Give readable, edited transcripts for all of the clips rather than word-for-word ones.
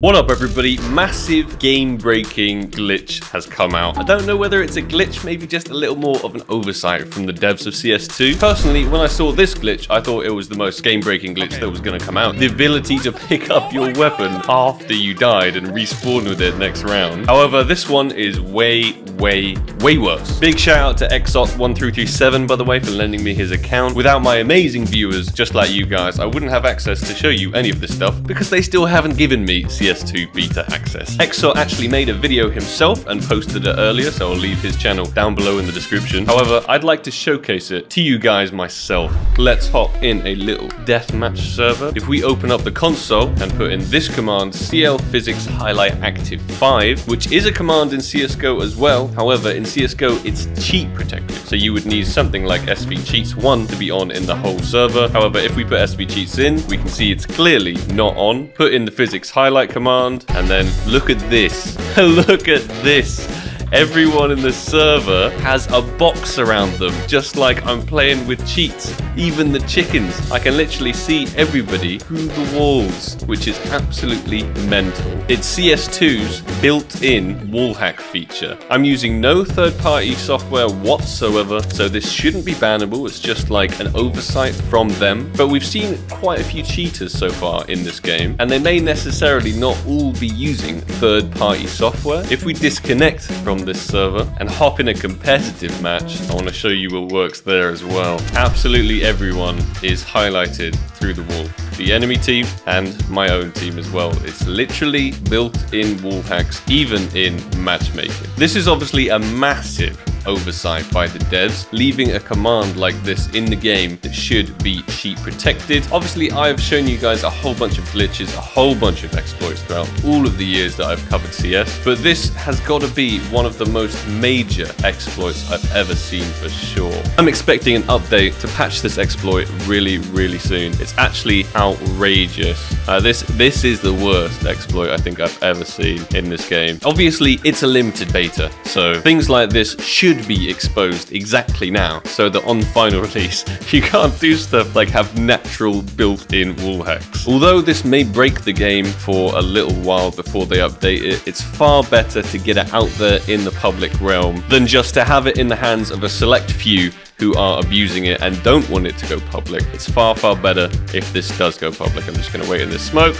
What up everybody, massive game breaking glitch has come out. I don't know whether it's a glitch, maybe just a little more of an oversight from the devs of CS2. Personally, when I saw this glitch, I thought it was the most game breaking glitch that was going to come out. The ability to pick up your weapon after you died and respawn with it next round. However, this one is way worse. Big shout out to Exot1337, by the way, for lending me his account. Without my amazing viewers, just like you guys, I wouldn't have access to show you any of this stuff because they still haven't given me CS2 beta access. Exot actually made a video himself and posted it earlier, so I'll leave his channel down below in the description. However, I'd like to showcase it to you guys myself. Let's hop in a little deathmatch server. If we open up the console and put in this command, CL_physics_highlight_active 5, which is a command in CSGO as well. However, in CSGO, it's cheat protected, so you would need something like SV_cheats 1 to be on in the whole server. However, if we put SV_cheats in, we can see it's clearly not on. Put in the physics highlight command, and then look at this. Look at this. Everyone in the server has a box around them, just like I'm playing with cheats. Even the chickens. I can literally see everybody through the walls, which is absolutely mental. It's CS2's built-in wallhack feature. I'm using no third-party software whatsoever, so this shouldn't be bannable. It's just like an oversight from them. But we've seen quite a few cheaters so far in this game, and they may necessarily not all be using third-party software. If we disconnect from this server and hop in a competitive match, I want to show you what works there as well. Absolutely everyone is highlighted through the wall. The enemy team and my own team as well. It's literally built-in wall hacks, even in matchmaking. This is obviously a massive oversight by the devs, leaving a command like this in the game that should be cheat protected. Obviously, I've shown you guys a whole bunch of glitches, a whole bunch of exploits throughout all of the years that I've covered CS, but this has got to be one of the most major exploits I've ever seen for sure. I'm expecting an update to patch this exploit really soon. It's actually outrageous. This is the worst exploit I think I've ever seen in this game. Obviously, it's a limited beta, so things like this should be exposed exactly now, so that on final release you can't do stuff like have natural built-in wall hacks. Although this may break the game for a little while before they update it, it's far better to get it out there in the public realm than just to have it in the hands of a select few who are abusing it and don't want it to go public. It's far better if this does go public. I'm just gonna wait in this smoke.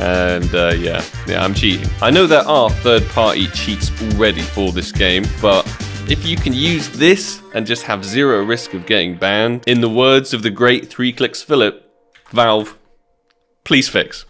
And yeah, I'm cheating. I know there are third-party cheats already for this game, but if you can use this and just have zero risk of getting banned, in the words of the great 3kliksphilip, Valve, please fix.